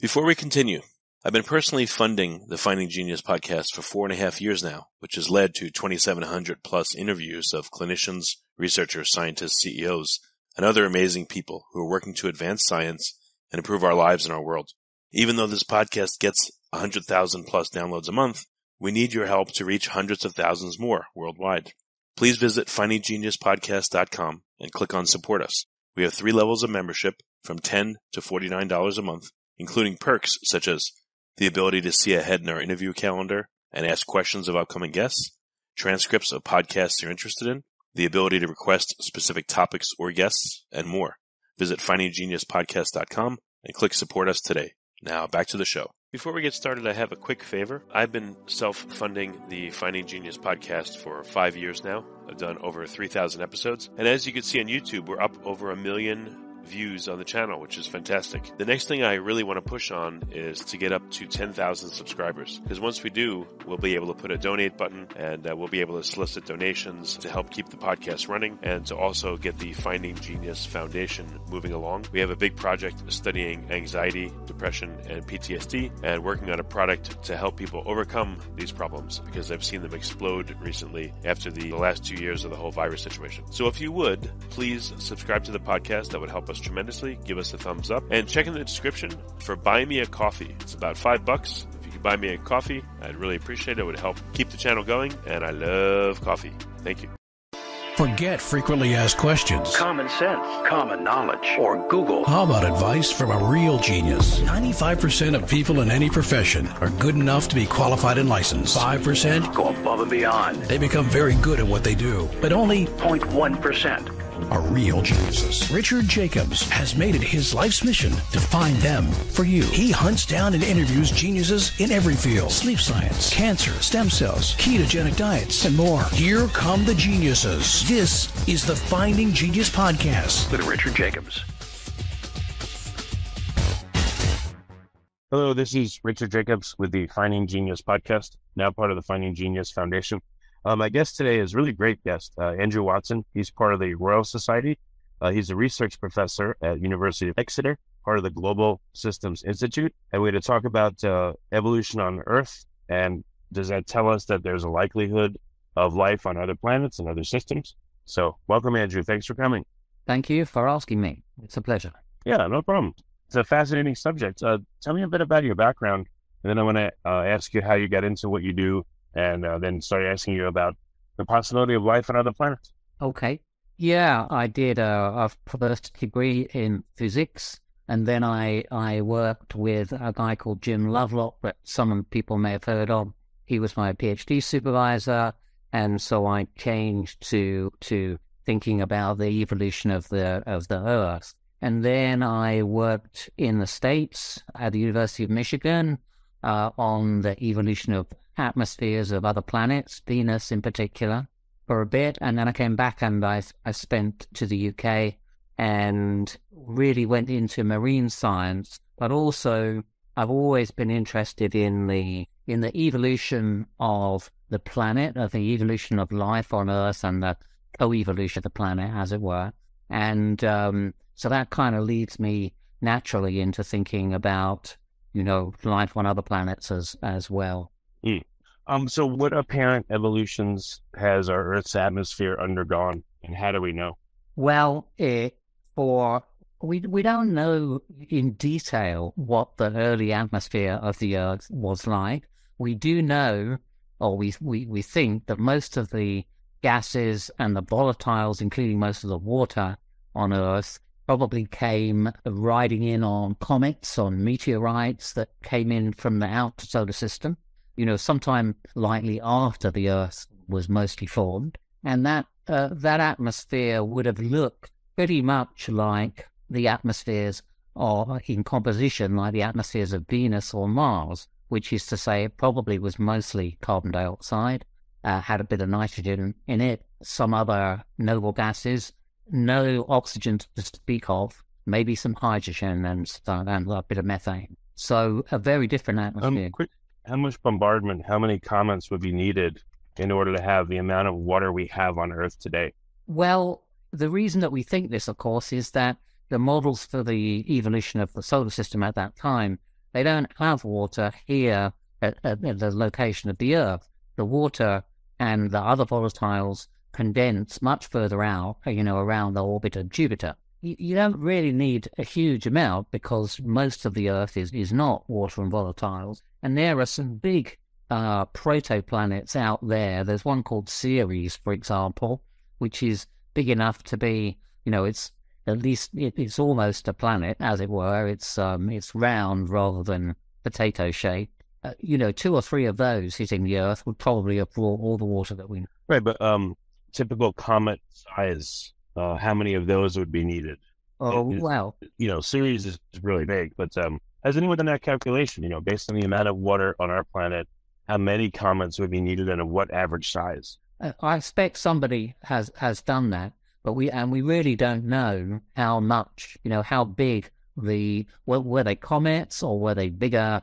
Before we continue, I've been personally funding the Finding Genius podcast for 4.5 years now, which has led to 2,700 plus interviews of clinicians, researchers, scientists, CEOs, and other amazing people who are working to advance science and improve our lives and our world. Even though this podcast gets 100,000 plus downloads a month, we need your help to reach hundreds of thousands more worldwide. Please visit findinggeniuspodcast.com and click on Support Us. We have 3 levels of membership from $10 to $49 a month, including perks such as the ability to see ahead in our interview calendar and ask questions of upcoming guests, transcripts of podcasts you're interested in, the ability to request specific topics or guests, and more. Visit findinggeniuspodcast.com and click Support Us today. Now back to the show. Before we get started, I have a quick favor. I've been self-funding the Finding Genius podcast for 5 years now. I've done over 3,000 episodes. And as you can see on YouTube, we're up over 1 million views on the channel, which is fantastic. The next thing I really want to push on is to get up to 10,000 subscribers, because once we do, we'll be able to put a donate button, and we'll be able to solicit donations to help keep the podcast running and to also get the Finding Genius Foundation moving along. We have a big project studying anxiety, depression, and PTSD, and working on a product to help people overcome these problems, because I've seen them explode recently after the last 2 years of the whole virus situation. So if you would, please subscribe to the podcast. That would help us tremendously. Give us a thumbs up, and check in the description for Buy Me a Coffee. It's about $5. If you could buy me a coffee, I'd really appreciate it. It would help keep the channel going, and I love coffee. Thank you. Forget frequently asked questions, common sense, common knowledge, or Google. How about advice from a real genius? 95% of people in any profession are good enough to be qualified and licensed. 5% go above and beyond. They become very good at what they do, but only 0.1% are real geniuses. Richard Jacobs has made it his life's mission to find them for you. He hunts down and interviews geniuses in every field: sleep science, cancer, stem cells, ketogenic diets, and more. Here come the geniuses. This is the Finding Genius Podcast with Richard Jacobs. Hello, this is Richard Jacobs with the Finding Genius Podcast, now part of the Finding Genius Foundation. My guest today is a really great guest, Andrew Watson. He's part of the Royal Society. He's a research professor at University of Exeter, part of the Global Systems Institute. And we're going to talk about evolution on Earth, and does that tell us that there's a likelihood of life on other planets and other systems? So welcome, Andrew. Thanks for coming. Thank you for asking me. It's a pleasure. Yeah, no problem. It's a fascinating subject. Tell me a bit about your background, and then I want to ask you how you got into what you do, and then started asking you about the possibility of life on other planets. Okay. Yeah, I did a first degree in physics, and then I worked with a guy called Jim Lovelock, that some people may have heard of. He was my PhD supervisor, and so I changed to thinking about the evolution of the Earth. And then I worked in the States at the University of Michigan on the evolution of atmospheres of other planets, Venus in particular, for a bit. And then I came back, and I spent to the UK and really went into marine science. But also, I've always been interested in the evolution of the planet, of the evolution of life on Earth, and the co-evolution of the planet, as it were. And so that kind of leads me naturally into thinking about, you know, life on other planets as well. Mm. So what apparent evolutions has our Earth's atmosphere undergone, and how do we know? Well, we don't know in detail what the early atmosphere of the Earth was like. We do know, or we think, that most of the gases and the volatiles, including most of the water on Earth, probably came riding in on comets, on meteorites that came in from the outer solar system, you know, sometime likely after the Earth was mostly formed. And that atmosphere would have looked pretty much like the atmospheres, or in composition, like the atmospheres of Venus or Mars, which is to say it probably was mostly carbon dioxide, had a bit of nitrogen in it, some other noble gases, no oxygen to speak of, maybe some hydrogen and a bit of methane. So a very different atmosphere. How much bombardment, how many comets would be needed in order to have the amount of water we have on Earth today? Well, the reason that we think this, of course, is that the models for the evolution of the solar system at that time They don't have water here at the location of the Earth. The water and the other volatiles condense much further out, you know, around the orbit of Jupiter. You don't really need a huge amount because most of the Earth is not water and volatiles. And there are some big protoplanets out there. There's one called Ceres, for example, which is big enough to be, you know, it's at least it's almost a planet, as it were. It's round rather than potato shaped. You know, 2 or 3 of those hitting the Earth would probably have brought all the water that we know. Right, but typical comet size, how many of those would be needed? Oh, wow. You know, Ceres is really big, but has anyone done that calculation, you know, based on the amount of water on our planet, how many comets would be needed and of what average size? I expect somebody has done that, but we really don't know how much, you know, how big were they comets or were they bigger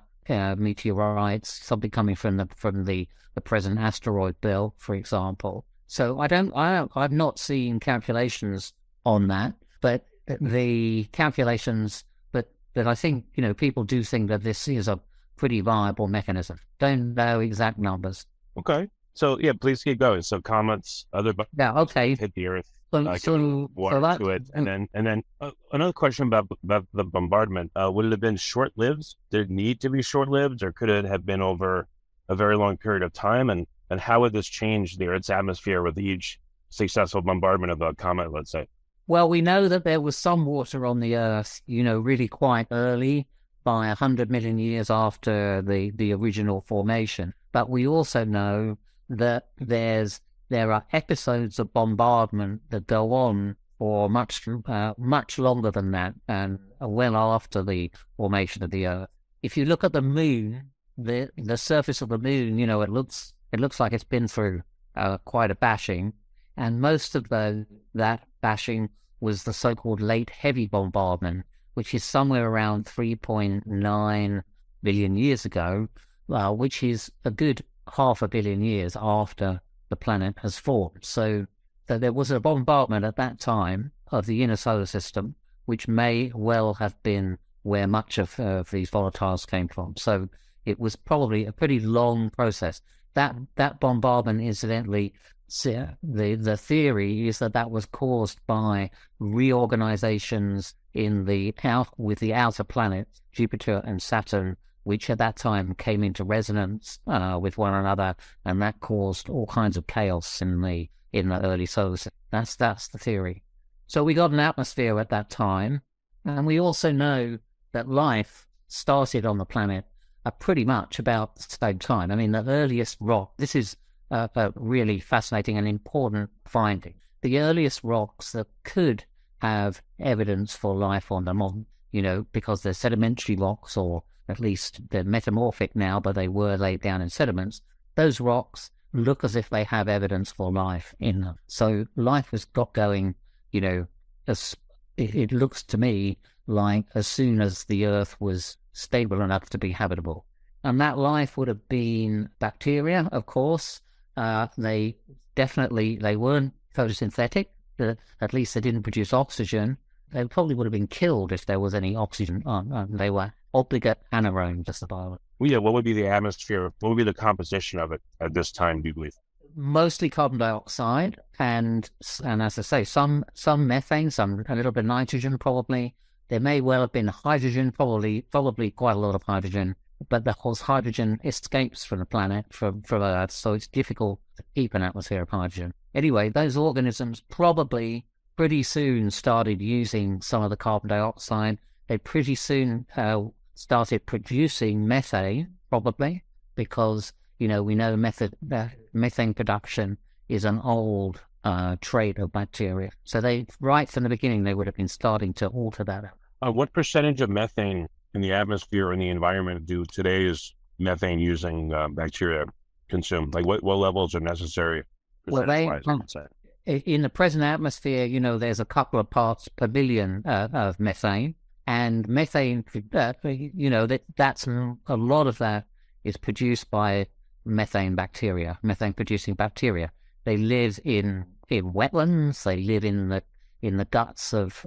meteorites, something coming from the present asteroid belt, for example. So I've not seen calculations on that, but the calculations, but I think, you know, people do think that this is a pretty viable mechanism. Don't know exact numbers. Okay. So yeah, please keep going. So comets, other hit the Earth, water to it, and then another question about the bombardment. Would it have been short-lived? Did it need to be short-lived, or could it have been over a very long period of time? And how would this change the Earth's atmosphere with each successful bombardment of a comet, let's say? Well, we know that there was some water on the Earth, you know, really quite early, by 100 million years after the original formation. But we also know that there are episodes of bombardment that go on for much longer than that, and well after the formation of the Earth. If you look at the Moon, the surface of the Moon, you know, it looks like it's been through quite a bashing, and most of that bashing was the so-called late heavy bombardment, which is somewhere around 3.9 billion years ago, which is a good half a billion years after the planet has formed. So there was a bombardment at that time of the inner solar system, which may well have been where much of these volatiles came from. So it was probably a pretty long process. That bombardment, incidentally, the theory is that was caused by reorganizations with the outer planets, Jupiter and Saturn, which at that time came into resonance with one another, and that caused all kinds of chaos in the early solar system. That's the theory. So we got an atmosphere at that time, and we also know that life started on the planet at pretty much about the same time. I mean, the earliest rock. This is a really fascinating and important finding. The earliest rocks that could have evidence for life on them, you know, because they're sedimentary rocks, or at least they're metamorphic now, but they were laid down in sediments. Those rocks look as if they have evidence for life in them. So life has got going, you know, as it looks to me like as soon as the Earth was stable enough to be habitable. And that life would have been bacteria, of course. They weren't photosynthetic. At least they didn't produce oxygen. They probably would have been killed if there was any oxygen on. They were obligate anaerobes to survive. Well, yeah, what would be the atmosphere? What would be the composition of it at this time, do you believe? Mostly carbon dioxide, and as I say, some methane, a little bit of nitrogen probably. There may well have been hydrogen, probably quite a lot of hydrogen. But of course, hydrogen escapes from the planet, from Earth, so it's difficult to keep an atmosphere of hydrogen. Anyway, those organisms probably pretty soon started using some of the carbon dioxide. They pretty soon started producing methane, probably, because, you know, we know methane production is an old trait of bacteria. So they, right from the beginning, they would have been starting to alter that. What percentage of methane in the atmosphere and the environment do today's methane using bacteria consume? Like what levels are necessary? Well, in the present atmosphere, you know, there's a couple of parts per billion of methane, and methane, you know, that's a lot of that is produced by methane-producing bacteria. They live in wetlands. They live in the guts of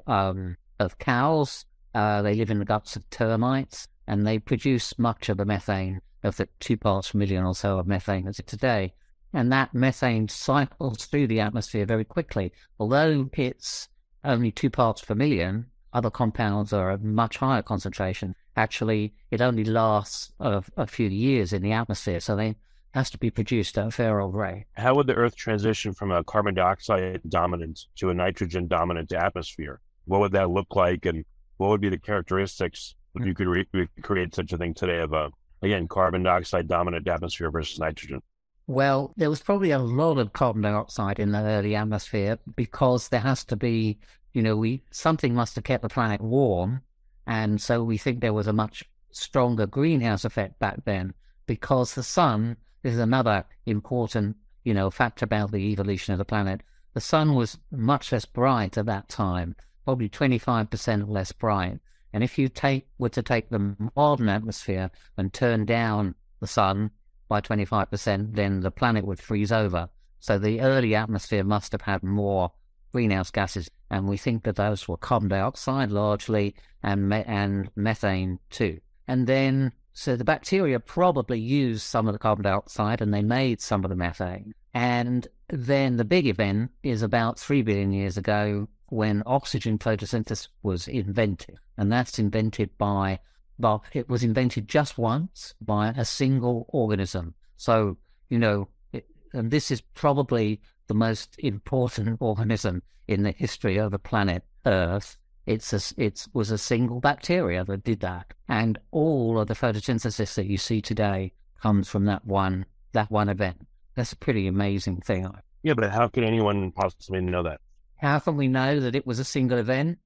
cows. They live in the guts of termites. and they produce much of the methane, of the 2 parts per million or so of methane that's today. And that methane cycles through the atmosphere very quickly. Although it's only 2 parts per million, other compounds are at much higher concentration. Actually, it only lasts a few years in the atmosphere, so they has to be produced at a fair old rate. How would the Earth transition from a carbon dioxide dominant to a nitrogen dominant atmosphere? What would that look like, and what would be the characteristics if you could create such a thing today of a, again, carbon dioxide dominant atmosphere versus nitrogen? Well, there was probably a lot of carbon dioxide in the early atmosphere because there has to be, you know, something must have kept the planet warm, and so we think there was a much stronger greenhouse effect back then because the sun. This is another important, you know, fact about the evolution of the planet. The sun was much less bright at that time, probably 25% less bright. And if you were to take the modern atmosphere and turn down the sun by 25%, then the planet would freeze over. So the early atmosphere must have had more greenhouse gases, and we think that those were carbon dioxide largely and methane too. And then so the bacteria probably used some of the carbon dioxide and they made some of the methane. And then the big event is about 3 billion years ago when oxygen photosynthesis was invented. And that's invented by, well, it was invented just once by a single organism. So, you know, and this is probably the most important organism in the history of the planet Earth. It was a single bacteria that did that. And all of the photosynthesis that you see today comes from that one event. That's a pretty amazing thing. Yeah, but how can anyone possibly know that? How can we know that it was a single event?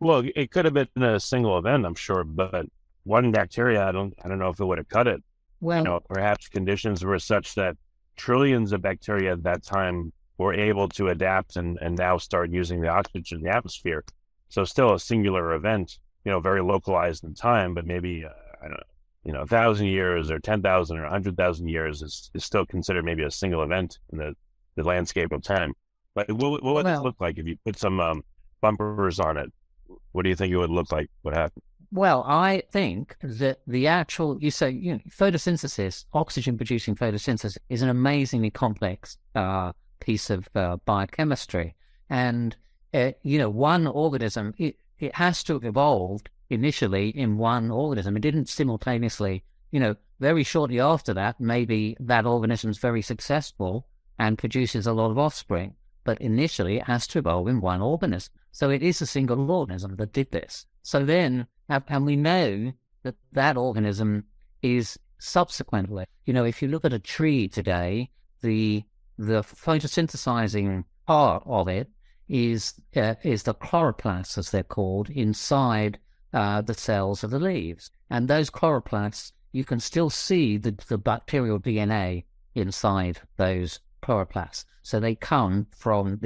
Well, it could have been a single event, I'm sure, but one bacteria, I don't know if it would have cut it. Well, you know, perhaps conditions were such that trillions of bacteria at that time were able to adapt and now start using the oxygen in the atmosphere. So still a singular event, you know, very localized in time, but maybe, I don't know, you know, 1,000 years or 10,000 or 100,000 years is still considered maybe a single event in the landscape of time. But what would it look like if you put some bumpers on it? What do you think it would look like? What happened? Well, I think that the actual, you say, you know, photosynthesis, oxygen-producing photosynthesis is an amazingly complex piece of biochemistry. And you know, one organism, it has to have evolved initially in one organism. It didn't simultaneously, you know, very shortly after that, maybe that organism's very successful and produces a lot of offspring. But initially, it has to evolve in one organism. So it is a single organism that did this. So then, and we know that that organism is subsequently, you know, if you look at a tree today, the photosynthesizing part of it is the chloroplasts, as they're called, inside the cells of the leaves. And those chloroplasts, you can still see the bacterial DNA inside those chloroplasts. So they come from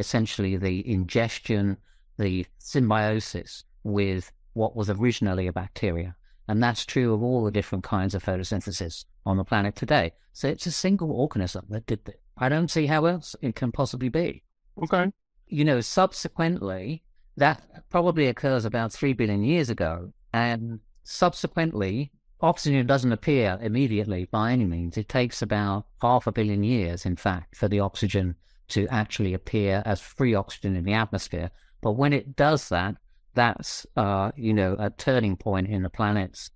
essentially the ingestion, the symbiosis with what was originally a bacteria. And that's true of all the different kinds of photosynthesis on the planet today. So it's a single organism that did this. I don't see how else it can possibly be. Okay. You know, subsequently, that probably occurs about 3 billion years ago. And subsequently, oxygen doesn't appear immediately by any means. It takes about 500 million years, in fact, for the oxygen to actually appear as free oxygen in the atmosphere. But when it does that, that's, you know, a turning point in the planet's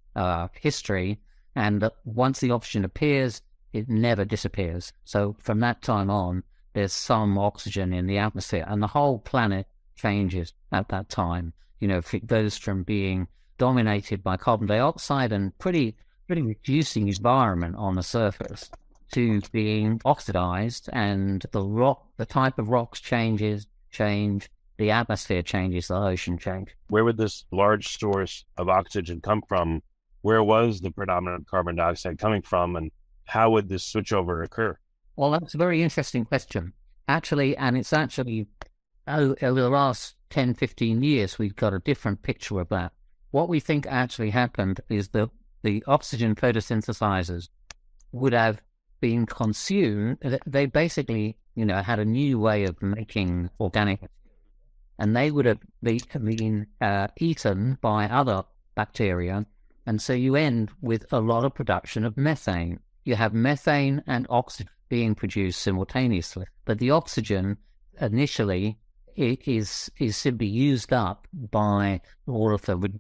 history. And once the oxygen appears, it never disappears. So from that time on, there's some oxygen in the atmosphere, and the whole planet changes at that time. You know, it goes from being dominated by carbon dioxide and pretty reducing environment on the surface to being oxidized, and the type of rocks change, the atmosphere changes, the ocean changes. Where would this large source of oxygen come from? Where was the predominant carbon dioxide coming from, and how would this switchover occur? Well, that's a very interesting question, actually, and it's actually, over the last 10, 15 years, we've got a different picture of that. What we think actually happened is that the oxygen photosynthesizers would have been consumed. They basically, you know, had a new way of making organic, and they would have been eaten by other bacteria And so you end with a lot of production of methane. You have methane and oxygen being produced simultaneously, but the oxygen initially is simply used up by all of the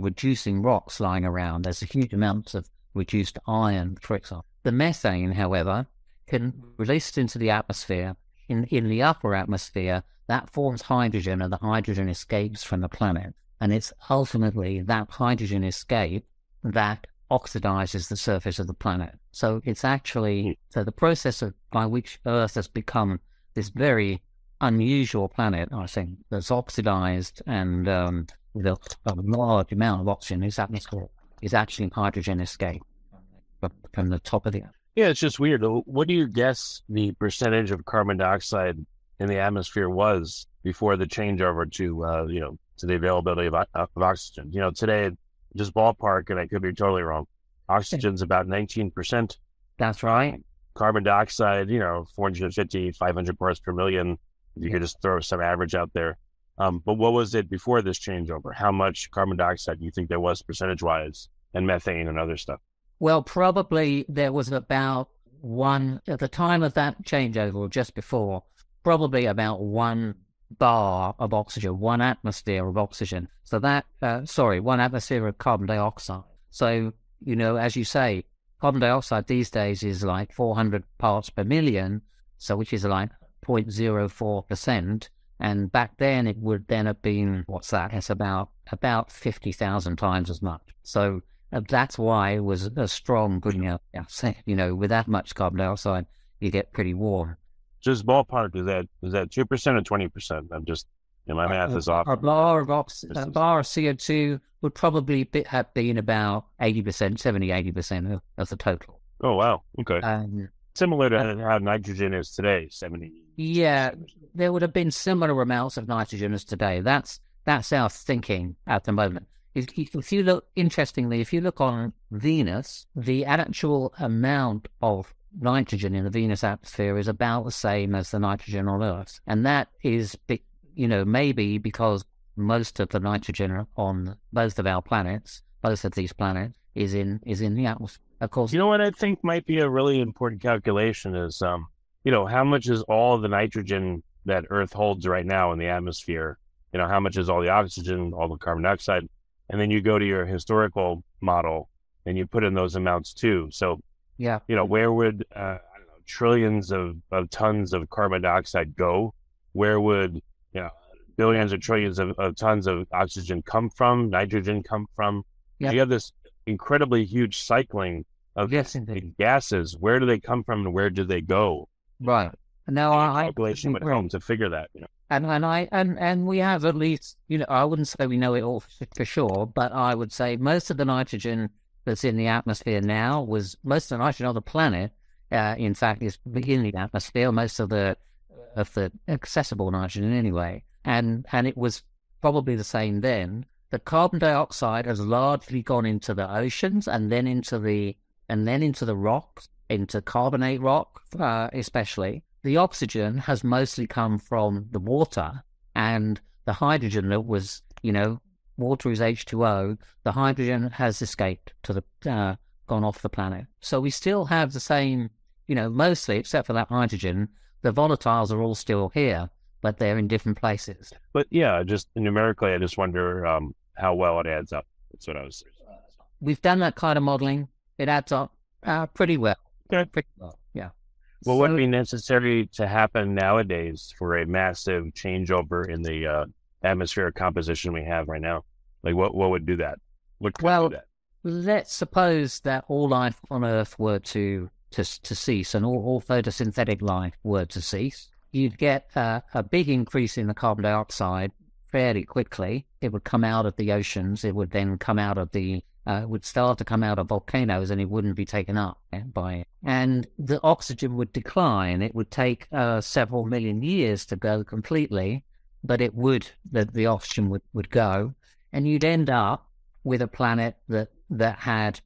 reducing rocks lying around. There's a huge amount of reduced iron, for example. The methane, however, can release into the atmosphere. In the upper atmosphere, that forms hydrogen, and the hydrogen escapes from the planet. And it's ultimately that hydrogen escape that oxidizes the surface of the planet. So it's actually, so the process by which Earth has become this very unusual planet, I think, that's oxidized and with a large amount of oxygen in its atmosphere, is actually hydrogen escape from the top of the Earth. Yeah, it's just weird. What do you guess the percentage of carbon dioxide in the atmosphere was before the changeover to, to the availability of oxygen? You know, today, just ballpark, and I could be totally wrong, oxygen's about 19%. That's right. Carbon dioxide, 450, 500 parts per million. You could just throw some average out there. But what was it before this changeover? How much carbon dioxide do you think there was percentage-wise, and methane and other stuff? Well, probably there was about one, at the time of that changeover, or just before, probably about 1 bar of oxygen, 1 atmosphere of oxygen. So that, 1 atmosphere of carbon dioxide. So, as you say, carbon dioxide these days is like 400 parts per million, so which is like 0.04%. And back then it would then have been, what's that? It's about 50,000 times as much. So that's why it was a strong, with that much carbon dioxide, you get pretty warm. Just ballpark, is that 2% or 20%? I'm just, my math is off. A bar of CO2 would probably have been about 80%, 70-80% of the total. Oh, wow. Okay. Similar to how nitrogen is today, 70. Yeah, there would have been similar amounts of nitrogen as today. That's our thinking at the moment. If you look, interestingly, if you look on Venus, the actual amount of nitrogen in the Venus atmosphere is about the same as the nitrogen on Earth. And that is, maybe because most of the nitrogen on both of our planets, both of these planets, is in the atmosphere. Of course. You know what I think might be a really important calculation is, how much is all the nitrogen that Earth holds right now in the atmosphere? How much is all the oxygen, all the carbon dioxide? And then you go to your historical model and you put in those amounts too. So, where would, trillions of tons of carbon dioxide go? Where would, billions or trillions of tons of oxygen come from, nitrogen come from? Yeah. You have this incredibly huge cycling of gases. Where do they come from and where do they go? Right. Now, calculation would help to figure that, And we have at least, I wouldn't say we know it all for sure, but I would say most of the nitrogen that's in the atmosphere now most of the nitrogen on the planet, in fact, is in the atmosphere, most of the accessible nitrogen anyway. And it was probably the same then. The carbon dioxide has largely gone into the oceans and then into the rocks, into carbonate rock, especially. The oxygen has mostly come from the water, and the hydrogen that was, water is H2O. The hydrogen has escaped gone off the planet. So we still have the same, mostly except for that hydrogen. The volatiles are all still here, but they're in different places. But yeah, just numerically, I just wonder how well it adds up. That's what I was. We've done that kind of modeling. It adds up pretty well. Okay. Pretty well. Yeah. Well, what would be necessary to happen nowadays for a massive changeover in the atmospheric composition we have right now? Like, what would do that? Let's suppose that all life on Earth were to cease, and all photosynthetic life were to cease. You'd get a big increase in the carbon dioxide fairly quickly. It would come out of the oceans. It would then come out of it would start to come out of volcanoes, and it wouldn't be taken up by it. And the oxygen would decline. It would take several million years to go completely, but it would, the oxygen would go. And you'd end up with a planet that had,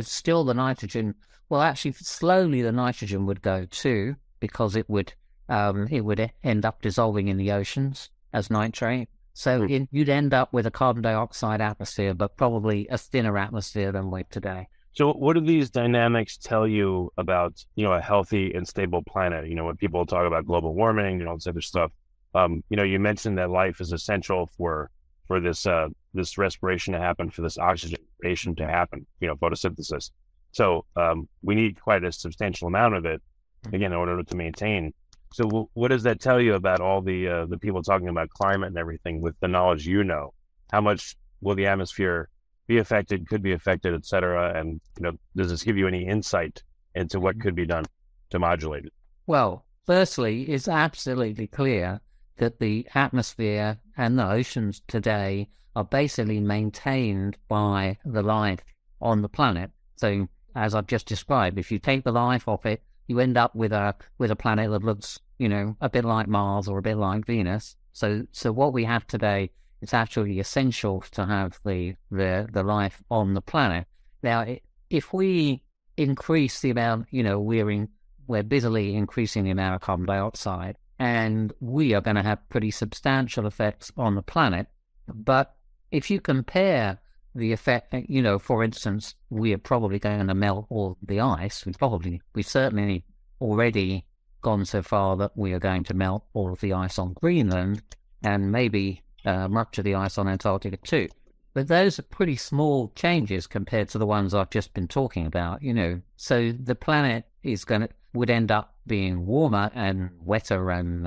still the nitrogen. Well, actually, slowly the nitrogen would go too, because it would end up dissolving in the oceans as nitrate. So you'd end up with a carbon dioxide atmosphere, but probably a thinner atmosphere than we today. So what do these dynamics tell you about, you know, a healthy and stable planet? You know, when people talk about global warming and all this other stuff, you know, you mentioned that life is essential for this, this respiration to happen, for this oxygenation to happen, you know, photosynthesis. So we need quite a substantial amount of it, again, in order to maintain. So what does that tell you about all the people talking about climate and everything with the knowledge, you know? How much will the atmosphere be affected, could be affected, et cetera? And, you know, does this give you any insight into what could be done to modulate it? Well, firstly, it's absolutely clear that the atmosphere and the oceans today are basically maintained by the life on the planet. So as I've just described, if you take the life off it, you end up with a planet that looks, you know, a bit like Mars or a bit like Venus. So what we have today is actually essential to have the life on the planet. Now, if we increase the amount, you know, we're busily increasing the amount of carbon dioxide, and we are going to have pretty substantial effects on the planet. But if you compare the effect, you know, for instance, we are probably going to melt all the ice. We've certainly already gone so far that we are going to melt all of the ice on Greenland, and maybe much of the ice on Antarctica too. But those are pretty small changes compared to the ones I've just been talking about, you know. So the planet would end up being warmer and wetter and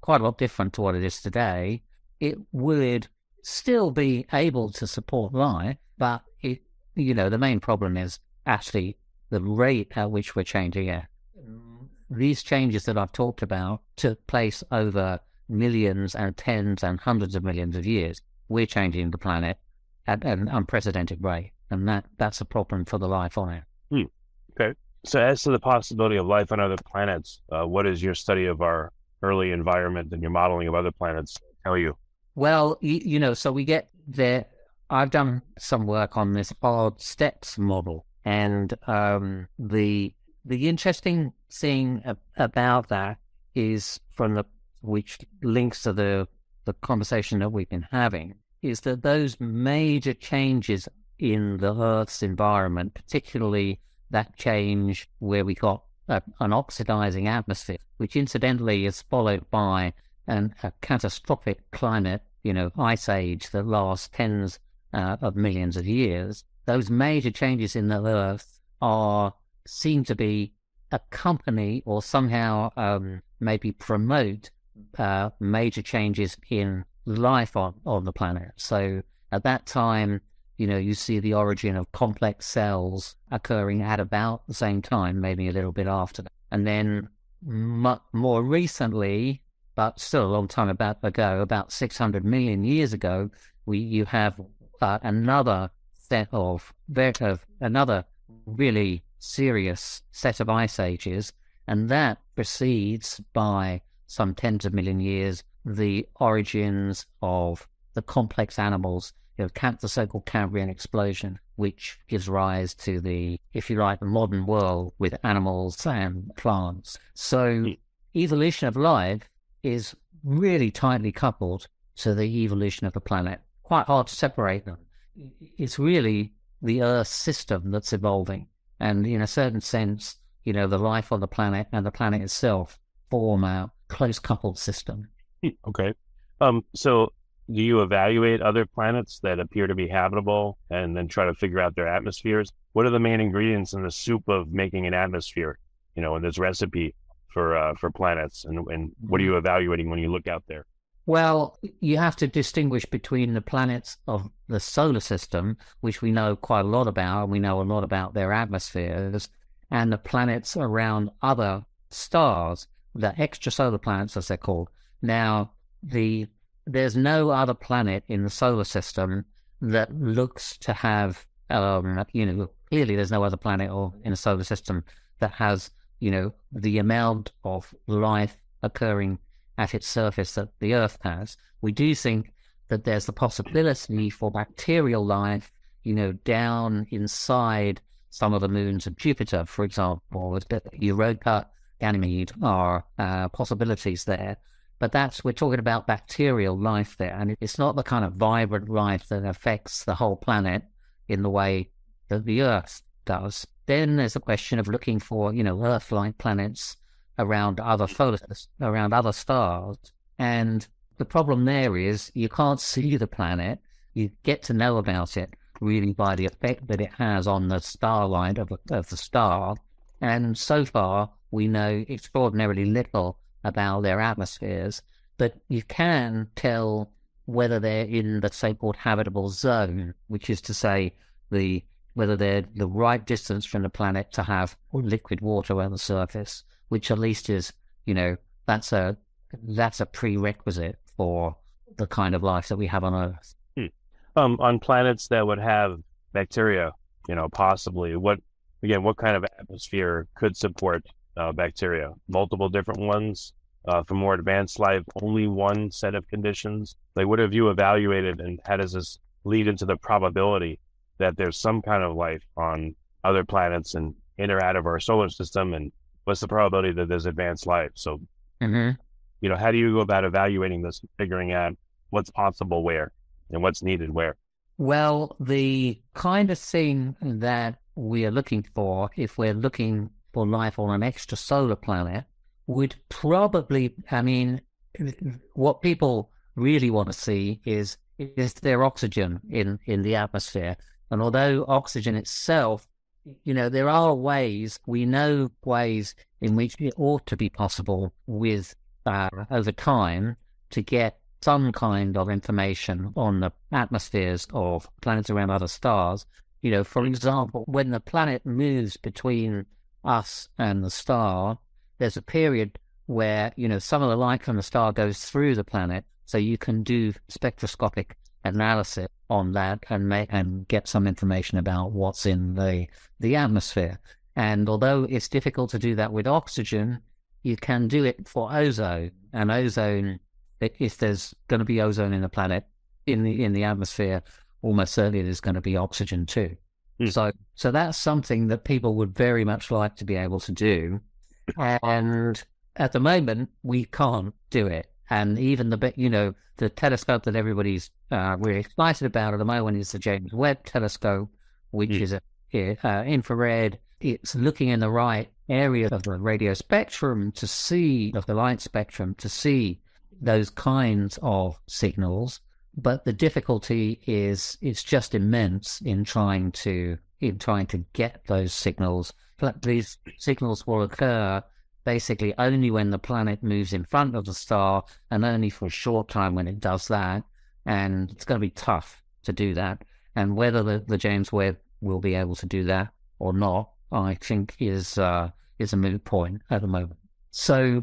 quite a lot different to what it is today. It would still be able to support life, but it, you know, the main problem is actually the rate at which we're changing it. These changes that I've talked about took place over millions and tens and hundreds of millions of years. We're changing the planet at an unprecedented rate, and that's a problem for the life on it. Okay. So as to the possibility of life on other planets, what is your study of our early environment and your modeling of other planets tell you? Well, you know, so we get there. I've done some work on this odd steps model, and the interesting thing about that is, which links to the conversation that we've been having, is that those major changes in the Earth's environment, particularly that change where we got an oxidizing atmosphere, which incidentally is followed by a catastrophic climate, you know, ice age that lasts tens of millions of years. Those major changes in the Earth seem to be accompany or somehow maybe promote major changes in life on the planet. So at that time, you know, you see the origin of complex cells occurring at about the same time, maybe a little bit after that. And then more recently, but still a long time ago, about 600 million years ago, you have another set of another really serious set of ice ages, and that precedes by some tens of million years the origins of the complex animals, you know, the so-called Cambrian explosion, which gives rise to the, if you like, the modern world with animals and plants. So evolution of life is really tightly coupled to the evolution of the planet. Quite hard to separate them. It's really the Earth system that's evolving. And in a certain sense, you know, the life on the planet and the planet itself form a close coupled system. Okay. So do you evaluate other planets that appear to be habitable and then try to figure out their atmospheres? What are the main ingredients in the soup of making an atmosphere, you know, in this recipe for planets, and what are you evaluating when you look out there? Well, you have to distinguish between the planets of the solar system, which we know quite a lot about, and we know a lot about their atmospheres, and the planets around other stars, the extrasolar planets, as they're called. Now, there's no other planet in the solar system that looks to have, you know, clearly there's no other planet in the solar system that has, you know, the amount of life occurring at its surface that the Earth has. We do think that there's the possibility for bacterial life, you know, down inside some of the moons of Jupiter, for example. Europa, Ganymede are possibilities there. But we're talking about bacterial life there. And it's not the kind of vibrant life that affects the whole planet in the way that the Earth does. Then there's the question of looking for, Earth-like planets around other photos, around other stars. And the problem there is you can't see the planet. You get to know about it really by the effect that it has on the starlight of the star. And so far, we know extraordinarily little about their atmospheres, but you can tell whether they're in the so-called habitable zone, which is to say whether they're the right distance from the planet to have liquid water on the surface, which at least is, that's a prerequisite for the kind of life that we have on Earth. On planets that would have bacteria, possibly, what kind of atmosphere could support bacteria? Multiple different ones for more advanced life, only one set of conditions? Like, what have you evaluated, and how does this lead into the probability that there's some kind of life on other planets and in or out of our solar system, and what's the probability that there's advanced life? So, how do you go about evaluating this and figuring out what's possible where and what's needed where? Well, the kind of thing that we are looking for, if we're looking for life on an extrasolar planet, would probably, what people really want to see is there oxygen in the atmosphere. And although oxygen itself, there are ways, we know ways in which it ought to be possible with, over time, to get some kind of information on the atmospheres of planets around other stars. For example, when the planet moves between us and the star, there's a period where, some of the light from the star goes through the planet, so you can do spectroscopic analysis on that and get some information about what's in the atmosphere. And although it's difficult to do that with oxygen, you can do it for ozone. And ozone, if there's going to be ozone in the planet, in the atmosphere, almost certainly there's going to be oxygen too. So that's something that people would very much like to be able to do. And at the moment, we can't do it. And even the telescope that everybody's really excited about at the moment is the James Webb telescope, which is infrared. It's looking in the right area of the radio spectrum of the light spectrum, to see those kinds of signals. But the difficulty is it's just immense in trying to get those signals. These signals will occur basically only when the planet moves in front of the star, and only for a short time when it does that. And it's going to be tough to do that. And whether the James Webb will be able to do that or not, I think is a moot point at the moment. So,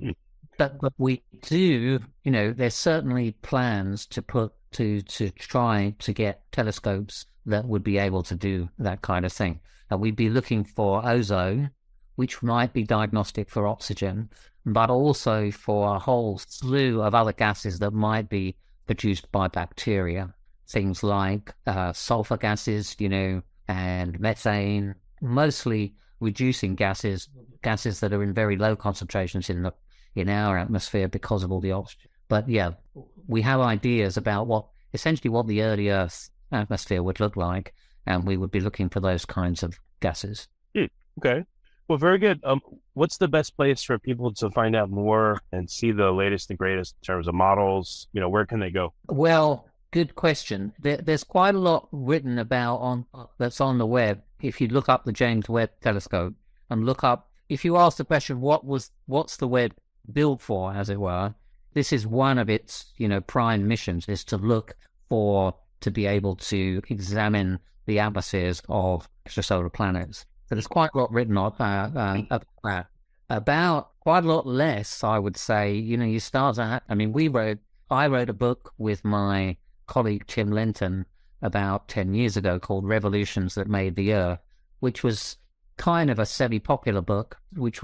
but we do, there's certainly plans to try to get telescopes that would be able to do that kind of thing. And we'd be looking for ozone, which might be diagnostic for oxygen, but also for a whole slew of other gases that might be produced by bacteria. Things like sulfur gases, and methane, mostly reducing gases that are in very low concentrations in our atmosphere because of all the oxygen. But yeah, we have ideas about essentially what the early Earth atmosphere would look like, and we would be looking for those kinds of gases. Okay. Well, very good. What's the best place for people to find out more and see the latest and greatest in terms of models? Where can they go? Well, good question. There's quite a lot written about that's on the web. If you look up the James Webb telescope and look up, if you ask the question, what's the web built for, as it were? This is one of its, prime missions, is to to be able to examine the atmospheres of extrasolar planets. So there's quite a lot written on about that. About quite a lot less, I would say. You start to have, I wrote a book with my colleague Tim Lenton about 10 years ago called Revolutions That Made the Earth, which was kind of a semi-popular book, which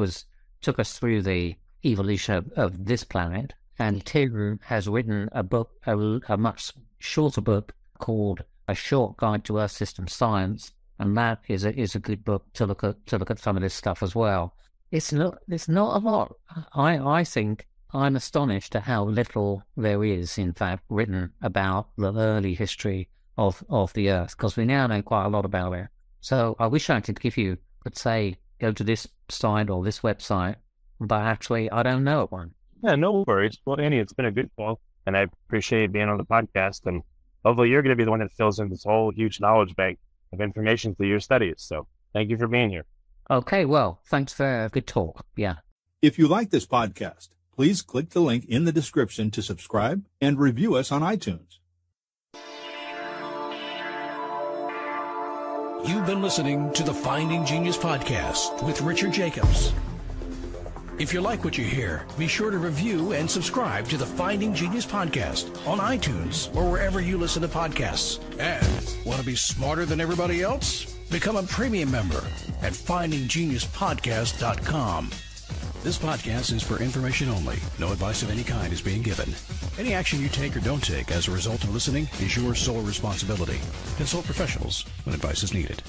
took us through the evolution of this planet. And Tim has written a book, a much shorter book called A Short Guide to Earth System Science, and that is a good book to look at some of this stuff as well. It's not a lot. I think I'm astonished at how little there is, in fact, written about the early history of the Earth, because we now know quite a lot about it. So I wish I could give you, let's say, go to this site or this website, but actually I don't know one. Yeah, no worries. Well, Andy, it's been a good call, and I appreciate being on the podcast, and hopefully you're going to be the one that fills in this whole huge knowledge bank of information through your studies. So thank you for being here. Okay, well, thanks for a good talk. Yeah. If you like this podcast, please click the link in the description to subscribe and review us on iTunes. You've been listening to the Finding Genius Podcast with Richard Jacobs. If you like what you hear, be sure to review and subscribe to the Finding Genius Podcast on iTunes or wherever you listen to podcasts. And want to be smarter than everybody else? Become a premium member at findinggeniuspodcast.com. This podcast is for information only. No advice of any kind is being given. Any action you take or don't take as a result of listening is your sole responsibility. Consult professionals when advice is needed.